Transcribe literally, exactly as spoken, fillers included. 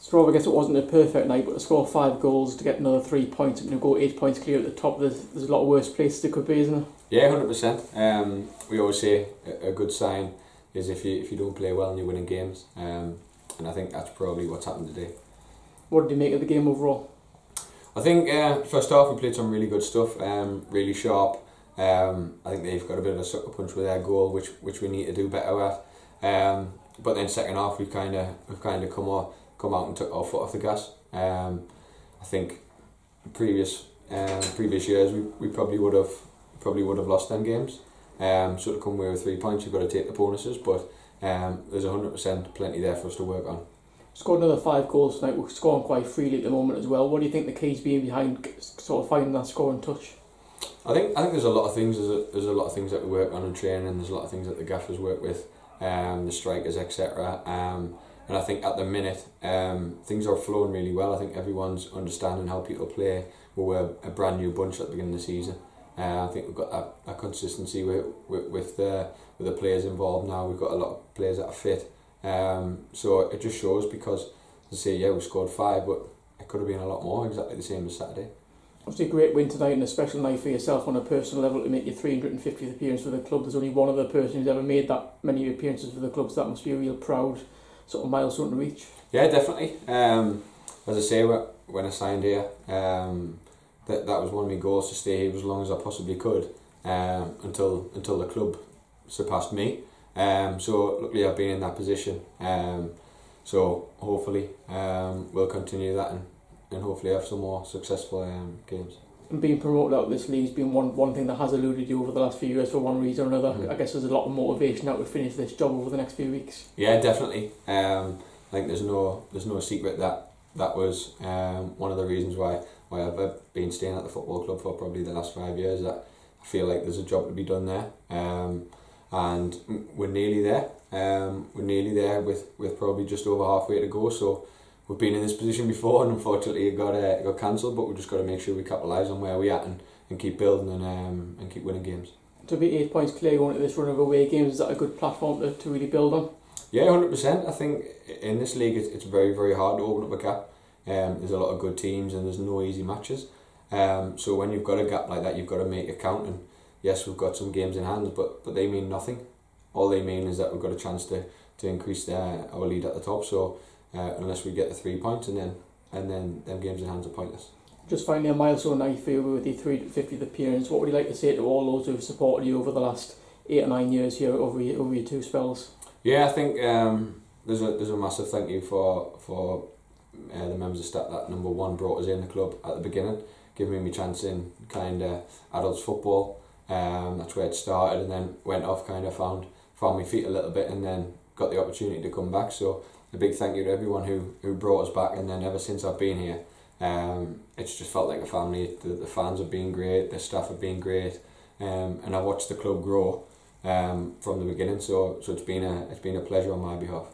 Strove, I guess it wasn't a perfect night, but to score five goals to get another three points and go eight points clear at the top, there's, there's a lot of worse places it could be, isn't it? Yeah, one hundred percent. Um, we always say a, a good sign is if you if you don't play well and you're winning games, um, and I think that's probably what's happened today. What did you make of the game overall? I think uh, first half we played some really good stuff, um, really sharp. Um, I think they've got a bit of a sucker punch with their goal, which which we need to do better at. Um, but then second half we kind of we've kind of come on. come out and took our foot off the gas. Um, I think previous um, previous years we, we probably would have probably would have lost them games. Um, so to come away with three points, you've got to take the bonuses. But um, there's one hundred percent plenty there for us to work on. Scored another five goals tonight. We're scoring quite freely at the moment as well. What do you think the key's being behind sort of finding that scoring touch? I think I think there's a lot of things. There's a, there's a lot of things that we work on in training. There's a lot of things that the gaffers work with, um, the strikers, et cetera. And I think at the minute, um, things are flowing really well. I think everyone's understanding how people play. We were a brand new bunch at the beginning of the season. Uh, I think we've got that, that consistency with with, with, the, with the players involved now. We've got a lot of players that are fit. Um, so it just shows because, as I say, yeah, we scored five, but it could have been a lot more, exactly the same as Saturday. Obviously a great win tonight and a special night for yourself on a personal level to make your three hundred and fiftieth appearance for the club. There's only one other person who's ever made that many appearances for the club, so that must be a real proud sort of milestone to reach. Yeah, definitely. Um, as I say, when I signed here, um, that that was one of my goals, to stay here as long as I possibly could, um, until until the club surpassed me. Um, so luckily, I've been in that position. Um, so hopefully, um, we'll continue that and and hopefully have some more successful um, games. And being promoted out of this league has been one, one thing that has eluded you over the last few years for one reason or another. Mm. I guess there's a lot of motivation out to finish this job over the next few weeks. Yeah, definitely. Um, I think there's no there's no secret that that was um, one of the reasons why why I've been staying at the football club for probably the last five years. That I feel like there's a job to be done there, um, and we're nearly there. Um, we're nearly there with with probably just over halfway to go. So we've been in this position before, and unfortunately it got uh, it got cancelled. But we've just got to make sure we capitalise on where we're at and, and keep building and um, and keep winning games. To be eight points clear going into this run of away games, is that a good platform to, to really build on? Yeah, one hundred percent. I think in this league it's, it's very very hard to open up a gap. Um, there's a lot of good teams and there's no easy matches. Um, so when you've got a gap like that, you've got to make it count. And yes, we've got some games in hand, but but they mean nothing. All they mean is that we've got a chance to to increase their, our lead at the top. So. Uh, unless we get the three points, and then and then them games in hands are pointless. Just finally, a milestone night for you with your three hundred and fiftieth appearance. What would you like to say to all those who have supported you over the last eight or nine years here over your, over your two spells? Yeah, I think um, there's a there's a massive thank you for for uh, the members of staff that number one brought us in the club at the beginning, giving me a chance in kind of adults football. Um, that's where it started, and then went off, kind of found found my feet a little bit, and then got the opportunity to come back. So a big thank you to everyone who, who brought us back, and then ever since I've been here, um, it's just felt like a family. The, the fans have been great, the staff have been great, um, and I watched the club grow um, from the beginning. So so it's been a it's been a pleasure on my behalf.